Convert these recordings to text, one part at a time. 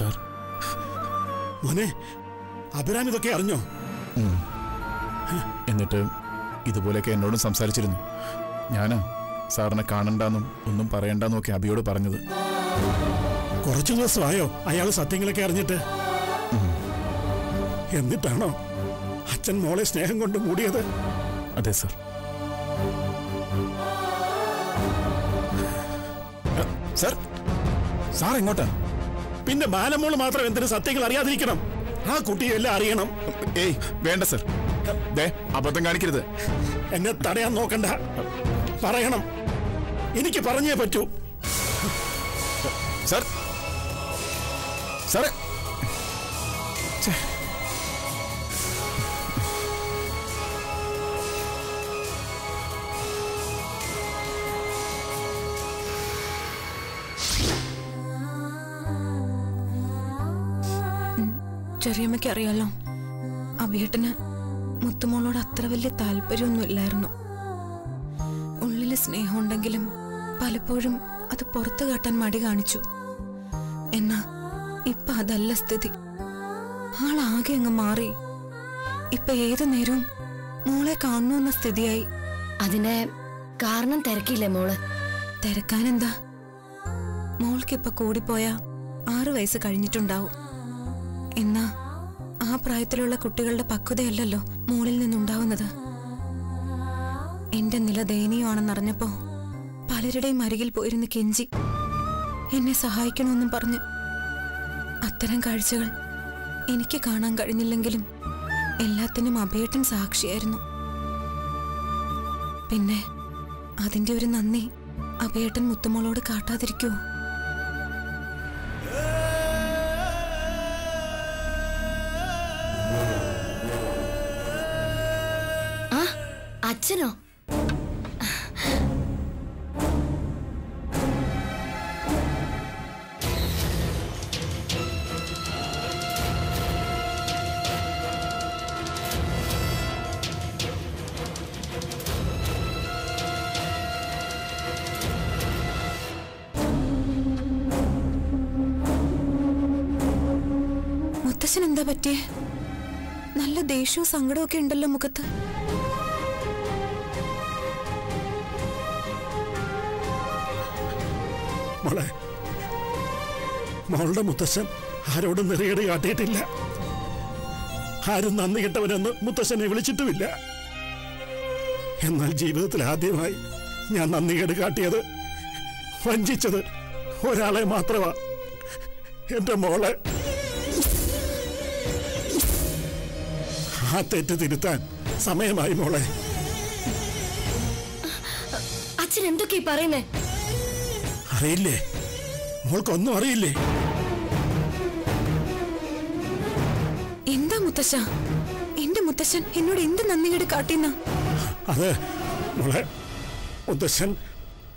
Sir. മോനെ അഭിരാമി ഇതൊക്കെ അറിഞ്ഞോ? എന്നിട്ട് ഇതുപോലെയൊക്കെ എന്നോടും സംസാരിച്ചിരുന്നു. ഞാനാ സാറിനെ കാണണ്ടെന്നും ഒന്നും പറയണ്ടെന്നും ഒക്കെ അഭിയോട് പറഞ്ഞത്. കുറച്ചു ദിവസമായോ അയാൾ സത്യങ്ങളൊക്കെ അറിഞ്ഞിട്ട്? എന്നിട്ടാണോ അച്ഛൻ മോളെ സ്നേഹം കൊണ്ട് മൂടിയത്? അതെ സാർ. സാർ സാർ എങ്ങോട്ടാ? പിന്നെ ബാലമോള് മാത്രം എന്തിനു സത്യങ്ങൾ അറിയാതിരിക്കണം? ആ കുട്ടിയെ എല്ലാം അറിയണം. ഏയ് വേണ്ട സാർ, അബദ്ധം കാണിക്കരുത്. എന്നെ തടയാൻ നോക്കണ്ട, പറയണം. എനിക്ക് പറഞ്ഞേ പറ്റൂ. സാർ സാറേ ചെറിയമ്മയ്ക്ക് അറിയാലോ, അഭിയേട്ടന് മുത്തുമോളോട് അത്ര വലിയ താല്പര്യമൊന്നുമില്ലായിരുന്നു. ഉള്ളിൽ സ്നേഹമുണ്ടെങ്കിലും പലപ്പോഴും അത് പുറത്തു കാട്ടാൻ മടി കാണിച്ചു. എന്നാ ഇപ്പൊ അതല്ല സ്ഥിതി. ആളാകെ അങ്ങ് മാറി. ഇപ്പൊ ഏത് നേരവും മോളെ കാണണമെന്ന സ്ഥിതിയായി. അതിനെ കാരണം തിരക്കില്ലേ മോള്? തിരക്കാനെന്താ, മോൾക്കിപ്പൊ കൂടിപ്പോയാ 6 വയസ്സ് കഴിഞ്ഞിട്ടുണ്ടാവും. എന്നാ ആ പ്രായത്തിലുള്ള കുട്ടികളുടെ പക്വതയല്ലല്ലോ മോളിൽ നിന്നുണ്ടാവുന്നത്. എന്റെ നില ദയനീയമാണെന്നറിഞ്ഞപ്പോ പലരുടെയും അരികിൽ പോയിരുന്ന് കെഞ്ചി എന്നെ സഹായിക്കണമെന്നും പറഞ്ഞ്. അത്തരം കാഴ്ചകൾ എനിക്ക് കാണാൻ കഴിഞ്ഞില്ലെങ്കിലും എല്ലാത്തിനും അഭിയേട്ടൻ സാക്ഷിയായിരുന്നു. പിന്നെ അതിന്റെ ഒരു നന്ദി അഭിയേട്ടൻ മുത്തുമോളോട് കാട്ടാതിരിക്കുവോ? അച്ഛനോ? മുത്തശ്ശനെന്താ പറ്റിയേ? നല്ല ദേഷ്യവും സങ്കടമൊക്കെ ഉണ്ടല്ലോ മുഖത്ത്. മോളുടെ മുത്തശ്ശൻ ആരോടും നിറയടി കാട്ടിയിട്ടില്ല. ആരും നന്ദി കിട്ടവനെന്ന് മുത്തശ്ശനെ വിളിച്ചിട്ടുമില്ല. എന്നാൽ ജീവിതത്തിൽ ആദ്യമായി ഞാൻ നന്ദികേട് കാട്ടിയത്, വഞ്ചിച്ചത് ഒരാളെ മാത്രമാ, എന്റെ മോളെ. ആ തെറ്റ് തിരുത്താൻ സമയമായി മോളെ. അച്ഛൻ എന്തൊക്കെയാ പറയുന്നേ? അറിയില്ലേ മോൾക്കൊന്നും അറിയില്ലേ? എന്താ മുത്തശ്ശ, എന്റെ മുത്തശ്ശൻ എന്നോട് എന്ത് നന്ദികേട് കാട്ടിന്ന? അത് മോളെ, മുത്തശ്ശൻ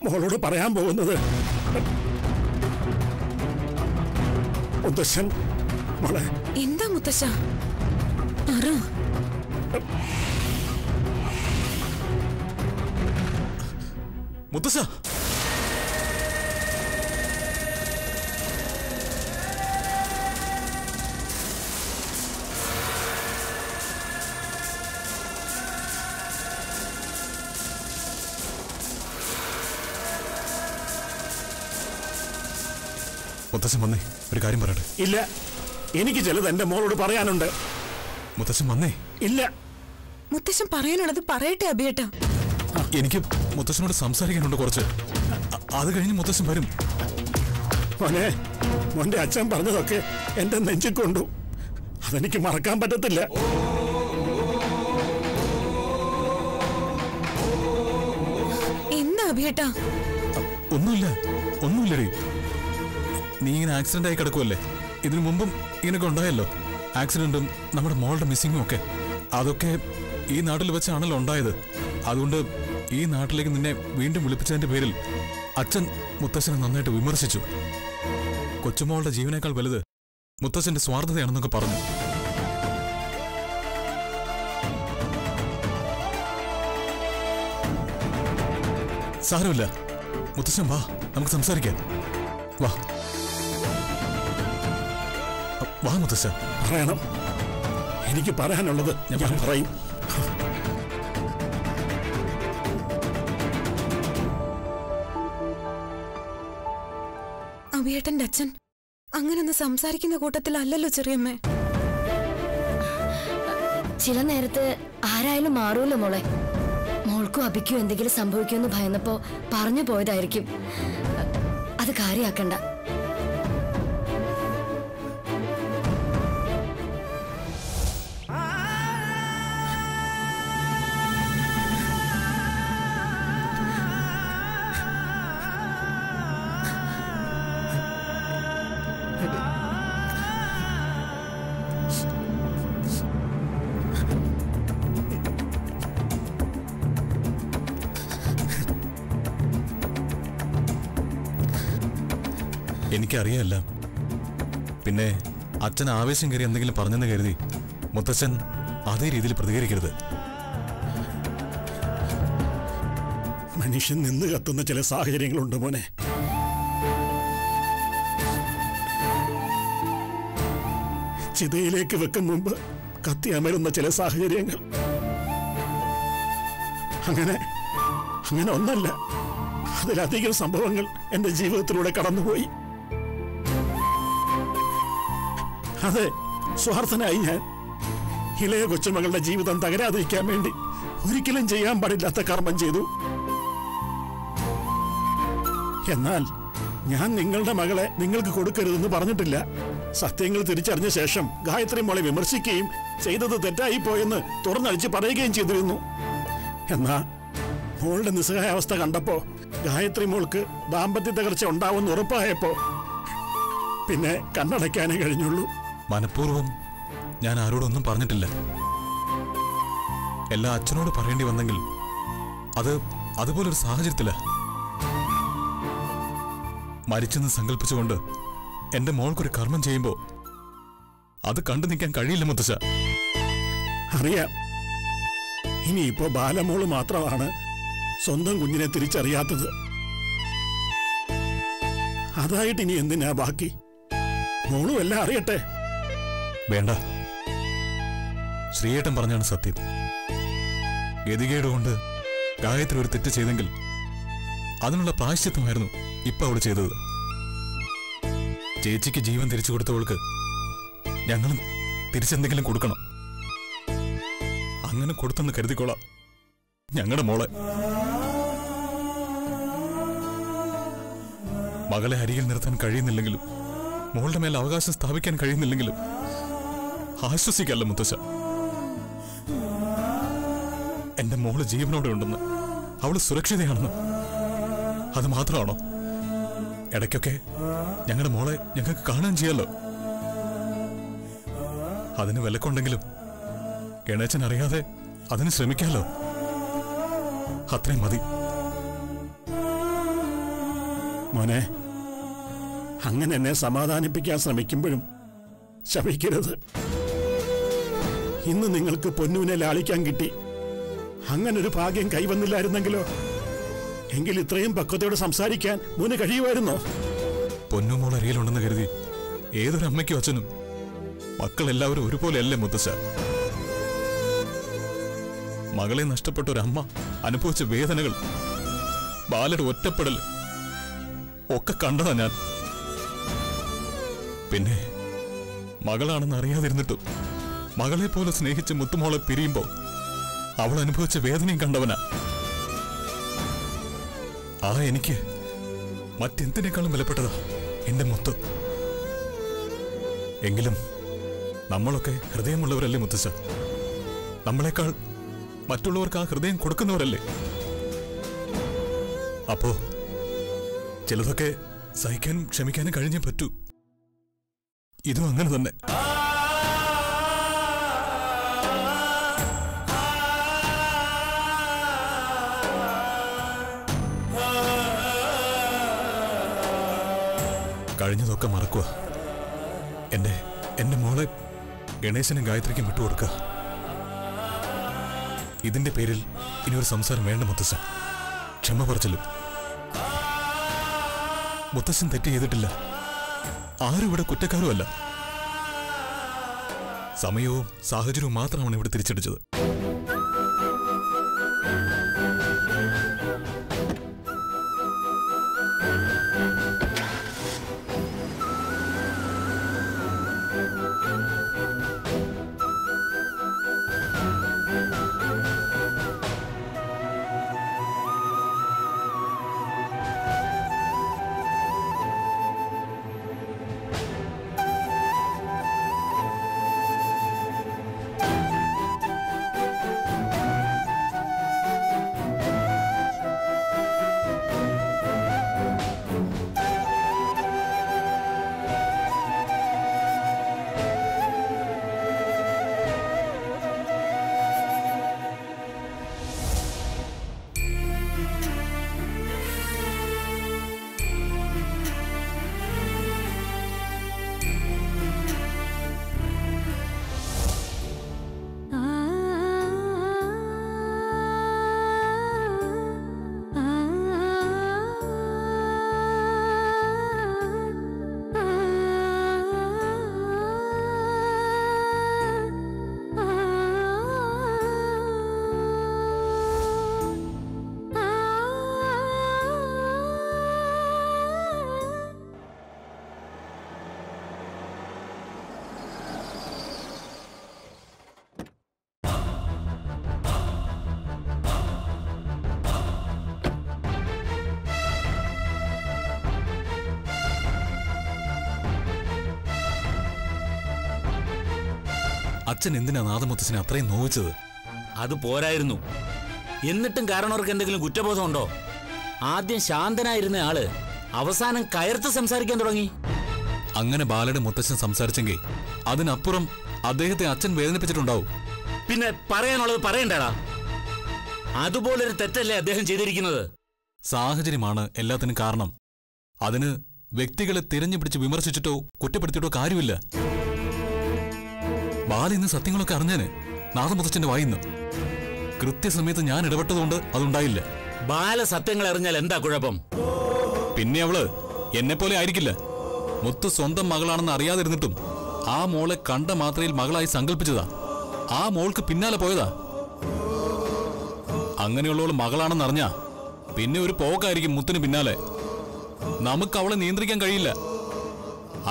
മോളോട് പറയാൻ പോകുന്നത്, മുത്തശ്ശൻ മോളെ. എന്താ മുത്തശ്ശ പറ. മുത്തശ്ശ മുത്തശ്ശൻ വന്നേ, ഒരു കാര്യം പറയട്ടെ. ഇല്ല, എനിക്ക് ചിലത് എന്റെ മോളോട് പറയാനുണ്ട്. മുത്തശ്ശൻ വന്നേ. ഇല്ല, മുത്തശ്ശൻ പറയാനുള്ളത് പറയട്ടെ അഭിയേട്ടാ. എനിക്ക് മുത്തശ്ശനോട് സംസാരിക്കാനുണ്ട് കുറച്ച്. അത് കഴിഞ്ഞ് മുത്തശ്ശൻ വരും. മോനെ, മോന്റെ അച്ഛൻ പറഞ്ഞതൊക്കെ എന്റെ നെഞ്ചിൽ കൊണ്ടു. അതെനിക്ക് മറക്കാൻ പറ്റത്തില്ല. എന്താ അഭിയേട്ടാ? ഒന്നുമില്ല, ഒന്നുമില്ലടി. നീ ഇങ്ങനെ ആക്സിഡന്റ് ആയി കിടക്കുമല്ലേ? ഇതിനു മുമ്പും ഇങ്ങനെയൊക്കെ ഉണ്ടായല്ലോ, ആക്സിഡന്റും നമ്മുടെ മോളുടെ മിസ്സിങ്ങും ഒക്കെ. അതൊക്കെ ഈ നാട്ടിൽ വെച്ചാണല്ലോ ഉണ്ടായത്. അതുകൊണ്ട് ഈ നാട്ടിലേക്ക് നിന്നെ വീണ്ടും വിളിപ്പിച്ചതിന്റെ പേരിൽ അച്ഛൻ മുത്തശ്ശനെ നന്നായിട്ട് വിമർശിച്ചു. കൊച്ചുമോളുടെ ജീവനേക്കാൾ വലുത് മുത്തശ്ശന്റെ സ്വാർത്ഥതയാണെന്നൊക്കെ പറഞ്ഞു. സാരമില്ല മുത്തശ്ശൻ, വാ നമുക്ക് സംസാരിക്കാം, വാ. വാ മുത്തശ്ശ, പറയണം. എനിക്ക് പറയാനുള്ളത് ഞാൻ പറയും. അഭിയേട്ടന്റെ അച്ഛൻ അങ്ങനൊന്ന് സംസാരിക്കുന്ന കൂട്ടത്തിലല്ലല്ലോ ചെറിയമ്മേ. ചില നേരത്ത് ആരായാലും മാറൂല മോളെ. മോൾക്കും അഭിക്കും എന്തെങ്കിലും സംഭവിക്കുമെന്ന് ഭയന്നപ്പോ പറഞ്ഞു പോയതായിരിക്കും. അത് കാര്യാക്കണ്ട. എനിക്കറിയാമല്ല, പിന്നെ അച്ഛൻ ആവേശം കയറി എന്തെങ്കിലും പറഞ്ഞെന്ന് കരുതി മുത്തച്ഛൻ അതേ രീതിയിൽ പ്രതികരിക്കരുത്. മനുഷ്യൻ നിന്ന് കത്തുന്ന ചില സാഹചര്യങ്ങളുണ്ട് മോനെ. ചിതയിലേക്ക് വെക്കും മുമ്പ് കത്തി അമരുന്ന ചില സാഹചര്യങ്ങൾ. അങ്ങനെ ഒന്നല്ല, അതിലധികം സംഭവങ്ങൾ എൻ്റെ ജീവിതത്തിലൂടെ കടന്നുപോയി. അതെ, സ്വാർത്ഥനായി ഞാൻ ഇളയ കൊച്ചുമകളുടെ ജീവിതം തകരാതിരിക്കാൻ വേണ്ടി ഒരിക്കലും ചെയ്യാൻ പാടില്ലാത്ത കർമ്മം ചെയ്തു. എന്നാൽ ഞാൻ നിങ്ങളുടെ മകളെ നിങ്ങൾക്ക് കൊടുക്കരുതെന്ന് പറഞ്ഞിട്ടില്ല. സത്യങ്ങൾ തിരിച്ചറിഞ്ഞ ശേഷം ഗായത്രി മോളെ വിമർശിക്കുകയും ചെയ്തത് തെറ്റായി പോയെന്ന് തുറന്നടിച്ച് പറയുകയും ചെയ്തിരുന്നു. എന്നാ മോളുടെ നിസ്സഹായാവസ്ഥ കണ്ടപ്പോ, ഗായത്രി മോൾക്ക് ദാമ്പത്യ തകർച്ച ഉണ്ടാവുമെന്ന് ഉറപ്പായപ്പോ പിന്നെ കണ്ണടയ്ക്കാനേ കഴിഞ്ഞുള്ളൂ. മനഃപൂർവ്വം ഞാൻ ആരോടൊന്നും പറഞ്ഞിട്ടില്ല. എല്ലാ അച്ഛനോട് പറയേണ്ടി വന്നെങ്കിൽ അത് അതുപോലൊരു സാഹചര്യത്തില് മരിച്ചെന്ന് സങ്കല്പിച്ചുകൊണ്ട് എൻ്റെ മോൾക്കൊരു കർമ്മം ചെയ്യുമ്പോൾ അത് കണ്ടു നിൽക്കാൻ കഴിയില്ല മുത്തശ്ശ. അറിയാം, ഇനിയിപ്പോ ബാലമോള് മാത്രമാണ് സ്വന്തം കുഞ്ഞിനെ തിരിച്ചറിയാത്തത്. അതായിട്ട് ഇനി എന്തിനാ ബാക്കി? മോളും എല്ലാം അറിയട്ടെ. വേണ്ട, ശ്രീയേട്ടൻ പറഞ്ഞാണ് സത്യം. ഗതികേട് കൊണ്ട് ഗായത്രി ഒരു തെറ്റ് ചെയ്തെങ്കിൽ അതിനുള്ള പ്രായശ്ചിത്തമായിരുന്നു ഇപ്പൊ അവള് ചെയ്തത്. ചേച്ചിക്ക് ജീവൻ തിരിച്ചു കൊടുത്തവൾക്ക് ഞങ്ങളും തിരിച്ചെന്തെങ്കിലും കൊടുക്കണം. അങ്ങനെ കൊടുത്തെന്ന് കരുതിക്കോളാം ഞങ്ങളുടെ മോളെ. മകളെ അരികിൽ നിർത്താൻ കഴിയുന്നില്ലെങ്കിലും, മോളുടെ മേൽ അവകാശം സ്ഥാപിക്കാൻ കഴിയുന്നില്ലെങ്കിലും ആശ്വസിക്കല്ല മുത്തശ്ശ. എന്റെ മോള് ജീവനോടെ ഉണ്ടെന്ന്, അവള് സുരക്ഷിതയാണെന്ന്. അത് മാത്രമാണോ? ഇടയ്ക്കൊക്കെ ഞങ്ങളുടെ മോളെ ഞങ്ങൾക്ക് കാണാൻ ചെയ്യാലോ. അതിന് വിലക്കുണ്ടെങ്കിലും ഗണേശൻ അറിയാതെ അതിന് ശ്രമിക്കാലോ. അത്രയും മതി മോനെ. അങ്ങനെ എന്നെ സമാധാനിപ്പിക്കാൻ ശ്രമിക്കുമ്പോഴും ശപിക്കരുത്. ഇന്ന് നിങ്ങൾക്ക് പൊന്നുവിനെ ലാളിക്കാൻ കിട്ടി. അങ്ങനൊരു ഭാഗ്യം കൈവന്നില്ലായിരുന്നെങ്കിലോ? എങ്കിൽ ഇത്രയും പക്വതയോടെ സംസാരിക്കാൻ മോന് കഴിയുമായിരുന്നോ? പൊന്നു മോൾ അറിയിലുണ്ടെന്ന് കരുതി ഏതൊരു അമ്മയ്ക്കും അച്ഛനും മക്കളെല്ലാവരും ഒരുപോലെയല്ലേ മുത്തശ്ശ. മകളെ നഷ്ടപ്പെട്ട ഒരമ്മ അനുഭവിച്ച വേദനകൾ, ബാലയുടെ ഒറ്റപ്പെടൽ ഒക്കെ കണ്ടതാ ഞാൻ. പിന്നെ മകളാണെന്ന് അറിയാതിരുന്നിട്ടും മകളെ പോലെ സ്നേഹിച്ച് മുത്തുമോളെ പിരിയുമ്പോൾ അവൾ അനുഭവിച്ച വേദനയും കണ്ടവനാ. ആ എനിക്ക് മറ്റെന്തിനേക്കാളും വിലപ്പെട്ടതാ എൻ്റെ മുത്ത്. എങ്കിലും നമ്മളൊക്കെ ഹൃദയമുള്ളവരല്ലേ മുത്തശ്ശ? നമ്മളെക്കാൾ മറ്റുള്ളവർക്ക് ആ ഹൃദയം കൊടുക്കുന്നവരല്ലേ? അപ്പോ ചിലതൊക്കെ സഹിക്കാനും ക്ഷമിക്കാനും കഴിഞ്ഞേ പറ്റൂ. ഇതും അങ്ങനെ തന്നെ. കഴിഞ്ഞതൊക്കെ മറക്കുക. എന്റെ മോളെ ഗണേശനും ഗായത്രിക്കും വിട്ടുകൊടുക്കുക. ഇതിന്റെ പേരിൽ ഇനിയൊരു സംസാരം വേണ്ട മുത്തശ്ശൻ. ക്ഷമ പറച്ചിലും. മുത്തശ്ശൻ തെറ്റ് ചെയ്തിട്ടില്ല. ആരും ഇവിടെ കുറ്റക്കാരുമല്ല. സമയവും സാഹചര്യവും മാത്രമാണ് ഇവിടെ തിരിച്ചടിച്ചത്. അച്ഛൻ എന്തിനാ നാദമുത്തച്ഛനെ അത്രയും നോവിച്ചത്? അത് പോരായിരുന്നു. എന്നിട്ടും കാരണവർക്ക് എന്തെങ്കിലും കുറ്റബോധമുണ്ടോ? ആദ്യം ശാന്തനായിരുന്ന ആള് അവസാനം കയർത്ത് സംസാരിക്കാൻ തുടങ്ങി. അങ്ങനെ ബാലയുടെ മുത്തച്ഛൻ സംസാരിച്ചെങ്കിൽ അതിനപ്പുറം അദ്ദേഹത്തെ അച്ഛൻ വേദനിപ്പിച്ചിട്ടുണ്ടാവും. പിന്നെ പറയാനുള്ളത് പറയണ്ടടാ. അതുപോലൊരു തെറ്റല്ലേ അദ്ദേഹം ചെയ്തിരിക്കുന്നത്. സാഹചര്യമാണ് എല്ലാത്തിനും കാരണം. അതിന് വ്യക്തികളെ തിരഞ്ഞു പിടിച്ച് വിമർശിച്ചിട്ടോ കുറ്റപ്പെടുത്തിയിട്ടോ കാര്യമില്ല. ബാലിന്ന് സത്യങ്ങളൊക്കെ അറിഞ്ഞാന് നാദമുത്തച്ഛന്റെ വായിന്ന് കൃത്യസമയത്ത് ഞാൻ ഇടപെട്ടതുകൊണ്ട് അതുണ്ടായില്ല. ബാല സത്യങ്ങൾ അറിഞ്ഞാൽ എന്താ കുഴപ്പം? പിന്നെ അവള് എന്നെ പോലെ ആയിരിക്കില്ല. മുത്ത് സ്വന്തം മകളാണെന്ന് അറിയാതിരുന്നിട്ടും ആ മോളെ കണ്ട മാത്രയിൽ മകളായി സങ്കല്പിച്ചതാ. ആ മോൾക്ക് പിന്നാലെ പോയതാ. അങ്ങനെയുള്ളവള് മകളാണെന്ന് അറിഞ്ഞാ പിന്നെ ഒരു പോക്കായിരിക്കും മുത്തിന് പിന്നാലെ. നമുക്ക് അവളെ നിയന്ത്രിക്കാൻ കഴിയില്ല.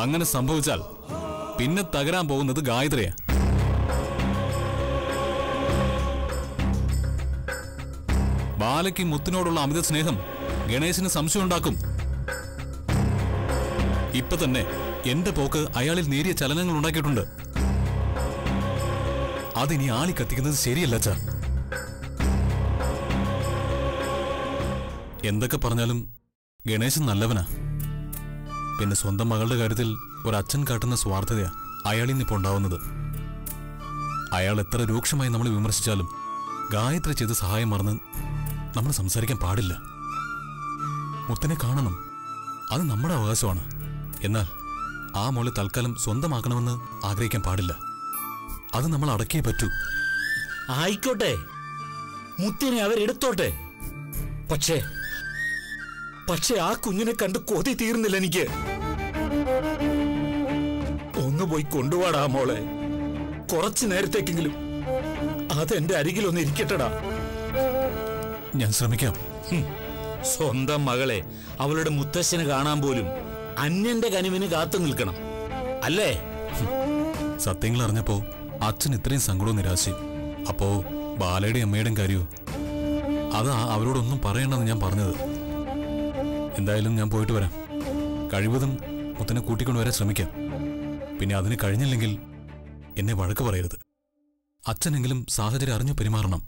അങ്ങനെ സംഭവിച്ചാൽ പിന്നെ തകരാൻ പോകുന്നത് ഗായത്രിയാ. ബാലയ്ക്ക് മുത്തിനോടുള്ള അമിത സ്നേഹം ഗണേശിന് സംശയമുണ്ടാക്കും. ഇപ്പൊ തന്നെ എന്റെ പോക്ക് അയാളിൽ നേരിയ ചലനങ്ങൾ ഉണ്ടാക്കിയിട്ടുണ്ട്. അതിനി ആളി കത്തിക്കുന്നത് ശരിയല്ല അച്ഛാ. എന്തൊക്കെ പറഞ്ഞാലും ഗണേശൻ നല്ലവനാ. പിന്നെ സ്വന്തം മകളുടെ കാര്യത്തിൽ ഒരച്ഛൻ കാട്ടുന്ന സ്വാർത്ഥതയാ അയാളിൽ നിന്നിപ്പോൾ ഉണ്ടാവുന്നത്. അയാൾ എത്ര രൂക്ഷമായി നമ്മൾ വിമർശിച്ചാലും ഗായത്രി ചെയ്ത് സഹായം മറന്ന് നമ്മൾ സംസാരിക്കാൻ പാടില്ല. മുത്തനെ കാണണം, അത് നമ്മുടെ അവകാശമാണ്. എന്നാൽ ആ മോളെ തൽക്കാലം സ്വന്തമാക്കണമെന്ന് ആഗ്രഹിക്കാൻ പാടില്ല. അത് നമ്മൾ അടക്കിയേ പറ്റൂ. ആയിക്കോട്ടെ, മുത്തിനെ അവരെടുത്തോട്ടെ. പക്ഷേ പക്ഷെ ആ കുഞ്ഞിനെ കണ്ട് കൊതി തീർന്നില്ല എനിക്ക്. ഒന്ന് പോയി കൊണ്ടുപോടാ മോളെ, കുറച്ചു നേരത്തേക്കെങ്കിലും. അതെന്റെ അരികിലൊന്ന് ഇരിക്കട്ടടാ. ഞാൻ ശ്രമിക്കാം. സ്വന്തം മകളെ അവളുടെ മുത്തശ്ശന് കാണാൻ പോലും അന്യന്റെ കനിവിന് കാത്തു നിൽക്കണം അല്ലേ? സത്യങ്ങൾ അറിഞ്ഞപ്പോ അച്ഛൻ ഇത്രയും സങ്കടവും നിരാശയും. അപ്പോ ബാലയുടെ അമ്മയുടെയും കാര്യവും അതാ അവരോടൊന്നും പറയണമെന്ന് ഞാൻ പറഞ്ഞത്. എന്തായാലും ഞാൻ പോയിട്ട് വരാം. കഴിവതും മുത്തനെ കൂട്ടിക്കൊണ്ടുവരാൻ ശ്രമിക്കാം. പിന്നെ അതിന് കഴിഞ്ഞില്ലെങ്കിൽ എന്നെ വഴക്ക് പറയരുത്. അച്ഛനെങ്കിലും സാഹചര്യം അറിഞ്ഞു പെരുമാറണം.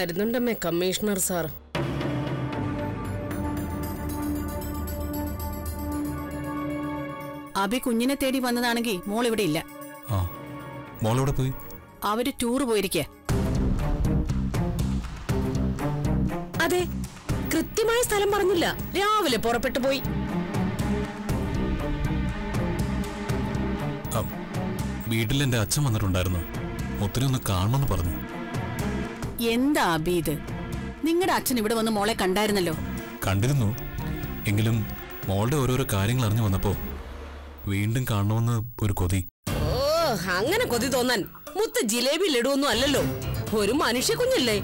വരുന്നുണ്ടമ്മേ കമ്മീഷണർ സാർ. അബി കുഞ്ഞിനെ തേടി വന്നതാണെങ്കിൽ മോൾ ഇവിടെ ഇല്ല. മോൾ എവിടെ പോയി? അവര് ടൂർ പോയിരിക്കുക. അതെ, കൃത്യമായ സ്ഥലം പറഞ്ഞില്ല. രാവിലെ പുറപ്പെട്ടു പോയി. വീട്ടിൽ എന്റെ അച്ഛൻ വന്നിട്ടുണ്ടായിരുന്നു. ഒത്തിരി ഒന്ന് കാണണമെന്ന് പറഞ്ഞു. എന്താ അബി ഇത്? നിങ്ങളുടെ അച്ഛൻ ഇവിടെ വന്ന് മോളെ കണ്ടായിരുന്നല്ലോ. കണ്ടിരുന്നു, എങ്കിലും മോളുടെ ഓരോരോ കാര്യങ്ങൾ അറിഞ്ഞു വന്നപ്പോ വീണ്ടും കാണണമെന്ന് ഒരു കൊതി. ഓ, അങ്ങനെ കൊതി തോന്നാൻ മുത്ത് ജിലേബി ലഡുവൊന്നും അല്ലല്ലോ. ഒരു മനുഷ്യ കുഞ്ഞല്ലേ.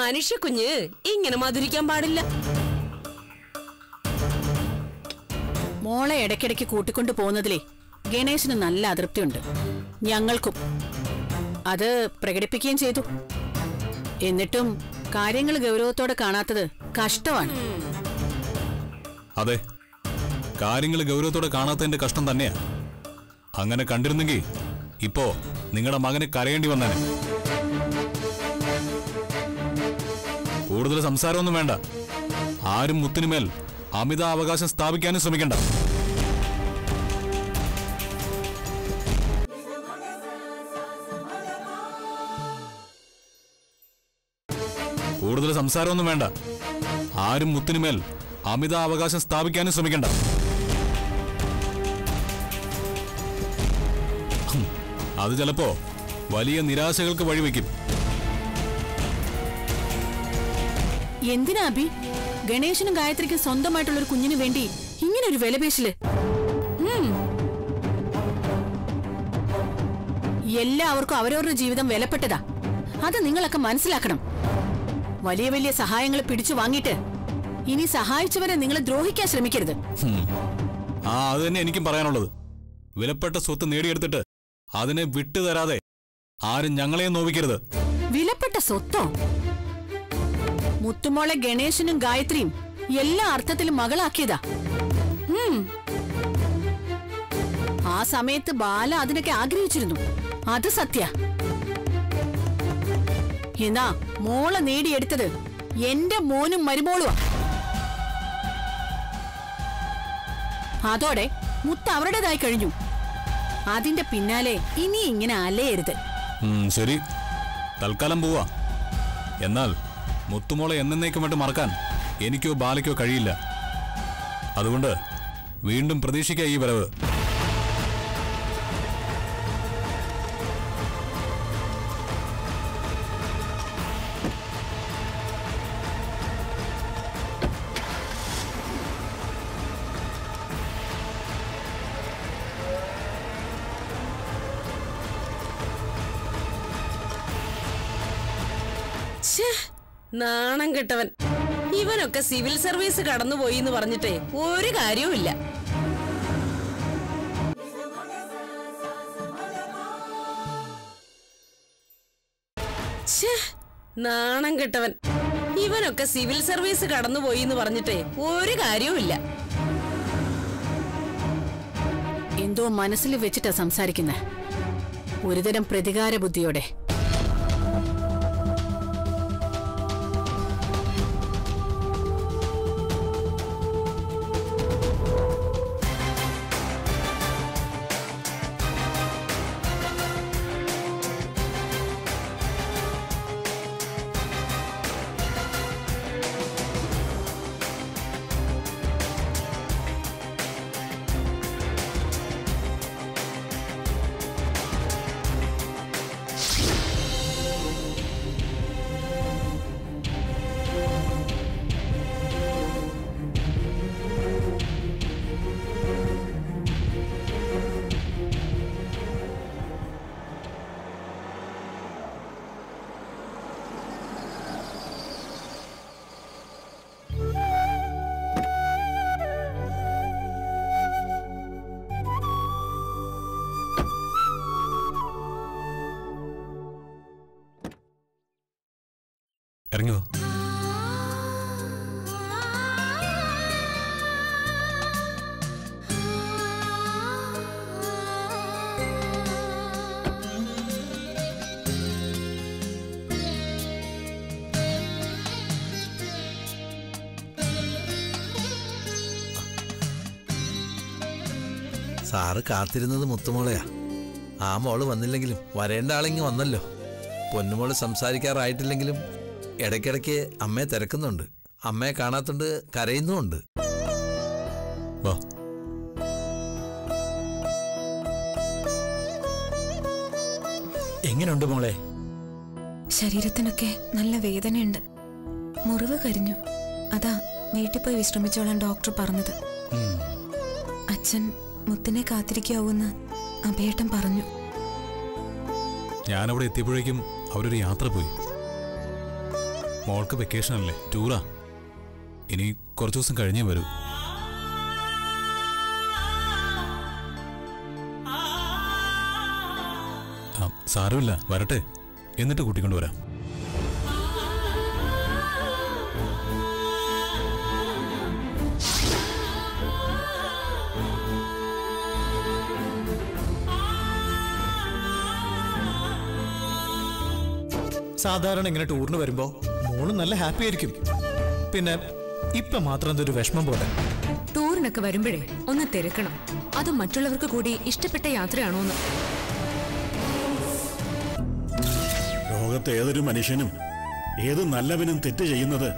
മനുഷ്യ കുഞ്ഞ് ഇങ്ങനെ മധുരിക്കാൻ പാടില്ല. മോളെ ഇടയ്ക്കിടയ്ക്ക് കൂട്ടിക്കൊണ്ടു പോകുന്നതിലേ ഗണേശന് നല്ല അതൃപ്തിയുണ്ട്. ഞങ്ങൾക്കും അത് പ്രകടിപ്പിക്കുകയും ചെയ്തു. എന്നിട്ടും കാര്യങ്ങൾ ഗൗരവത്തോടെ കാണാത്തത് കഷ്ടമാണ്. അതെ, കാര്യങ്ങൾ ഗൗരവത്തോടെ കാണാത്തതിന്റെ കഷ്ടം തന്നെയാ. അങ്ങനെ കണ്ടിരുന്നെങ്കിൽ ഇപ്പോ നിങ്ങളുടെ മകന് കരയേണ്ടി വന്നേനെ. കൂടുതൽ സംസാരമൊന്നും വേണ്ട. ആരും മുത്തിനുമേൽ അമിതാവകാശം സ്ഥാപിക്കാനും ശ്രമിക്കണ്ട. കൂടുതൽ സംസാരമൊന്നും വേണ്ട. ആരും മുത്തിനുമേൽ അമിതാവകാശം സ്ഥാപിക്കാനും ശ്രമിക്കണ്ട. അത് ചിലപ്പോ വലിയ നിരാശകൾക്ക് വഴിവെക്കും. എന്തിനാ അബി ഗണേശനും ഗായത്രിക്കും സ്വന്തമായിട്ടുള്ള ഒരു കുഞ്ഞിനു വേണ്ടി ഇങ്ങനൊരു വിലപേശില്? എല്ലാവർക്കും അവരവരുടെ ജീവിതം വിലപ്പെട്ടതാ. അത് നിങ്ങളൊക്കെ മനസ്സിലാക്കണം. വലിയ വലിയ സഹായങ്ങൾ പിടിച്ചു വാങ്ങിയിട്ട് ഇനി സഹായിച്ചവരെ നിങ്ങൾ ദ്രോഹിക്കാൻ ശ്രമിക്കരുത്. ആ, അത് തന്നെ എനിക്കും പറയാനുള്ളത്. വിലപ്പെട്ട സ്വത്ത് നേടിയെടുത്തിട്ട് അതിനെ വിട്ടുതരാതെ ആരും ഞങ്ങളെയും നോവിക്കരുത്. വിലപ്പെട്ട സ്വത്തോ? മുത്തുമോളെ ഗണേശനും ഗായത്രിയും എല്ലാ അർത്ഥത്തിലും മകളാക്കിയതാ. ആ സമയത്ത് ബാല അതിനൊക്കെ ആഗ്രഹിച്ചിരുന്നു. അത് സത്യ. എന്നാ മോളെ നേടിയെടുത്തത് എന്റെ മോനും മരുമോളുവാ. അതോടെ മുത്ത് അവരുടേതായി കഴിഞ്ഞു. അതിന്റെ പിന്നാലെ ഇനി ഇങ്ങനെ അലയരുത്. ശരി, തൽക്കാലം പോവാ. എന്നാൽ മുത്തുമോളെ എന്നേക്കുമായിട്ട് മറക്കാൻ എനിക്കോ ബാലയ്ക്കോ കഴിയില്ല. അതുകൊണ്ട് വീണ്ടും പ്രതീക്ഷിക്കുക ഈ വരവ്. നാണം കെട്ടവൻ. ഇവനൊക്കെ സിവിൽ സർവീസ് കടന്നുപോയി എന്ന് പറഞ്ഞിട്ടേ ഒരു കാര്യവും ഇല്ല. നാണം കെട്ടവൻ. ഇവനൊക്കെ സിവിൽ സർവീസ് കടന്നുപോയി എന്ന് പറഞ്ഞിട്ടേ ഒരു കാര്യവും ഇല്ല. എന്തോ മനസ്സിൽ വെച്ചിട്ടാ സംസാരിക്കുന്ന, ഒരുതരം പ്രതികാര ബുദ്ധിയോടെ. സാറ് കാത്തിരുന്നത് മുത്തുമോളെയാ. ആ മോള് വന്നില്ലെങ്കിലും വരേണ്ട ആളിങ്ങ് വന്നല്ലോ. പൊന്നുമോള് സംസാരിക്കാറായിട്ടില്ലെങ്കിലും ഇടയ്ക്കിടയ്ക്ക് അമ്മയെ തിരക്കുന്നുണ്ട്. അമ്മയെ കാണാത്തോണ്ട് കരയുന്നുമുണ്ട്. എങ്ങനെയുണ്ട് മോളെ? ശരീരത്തിനൊക്കെ നല്ല വേദനയുണ്ട്. മുറിവ് കരിഞ്ഞു. അതാ വീട്ടിൽ പോയി വിശ്രമിച്ചോളാൻ ഡോക്ടർ പറഞ്ഞത്. അച്ഛൻ മുത്തിനെ കാത്തിരിക്കാവൂന്ന് അഭയേട്ടൻ പറഞ്ഞു. ഞാനവിടെ എത്തിയപ്പോഴേക്കും അവരൊരു യാത്ര പോയി. മോൾക്ക് വെക്കേഷൻ അല്ലേ, ടൂറാ. ഇനി കുറച്ചു ദിവസം കഴിഞ്ഞേ വരൂ. സാരമില്ല, വരട്ടെ, എന്നിട്ട് കൂട്ടിക്കൊണ്ടുവരാം. സാധാരണ ഇങ്ങനെ ടൂറിന് വരുമ്പോ മോള് നല്ല ഹാപ്പി ആയിരിക്കും. പിന്നെ ഇപ്പൊ മാത്രം എന്തൊരു വിഷമം പോലെ. ടൂറിനൊക്കെ വരുമ്പോഴേ ഒന്ന് തിരക്കണം. അത് മറ്റുള്ളവർക്ക് കൂടി ഇഷ്ടപ്പെട്ട യാത്രയാണോന്ന്. ലോകത്തെ ഏതൊരു മനുഷ്യനും ഏത് നല്ലവനും തെറ്റ് ചെയ്യുന്നത്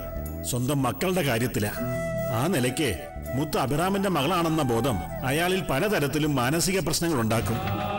സ്വന്തം മക്കളുടെ കാര്യത്തിലാ. ആ നിലയ്ക്ക് മുത്ത് അഭിറാമിന്റെ മകളാണെന്ന ബോധം അയാളിൽ പലതരത്തിലും മാനസിക പ്രശ്നങ്ങൾ ഉണ്ടാക്കും.